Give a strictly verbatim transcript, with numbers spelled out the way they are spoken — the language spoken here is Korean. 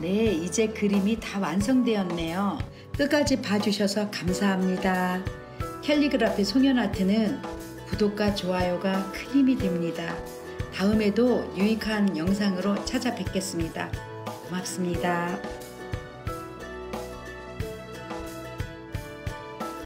네, 이제 그림이 다 완성되었네요. 끝까지 봐주셔서 감사합니다. 캘리그라피 송현아트는 구독과 좋아요가 큰 힘이 됩니다. 다음에도 유익한 영상으로 찾아뵙겠습니다. 고맙습니다.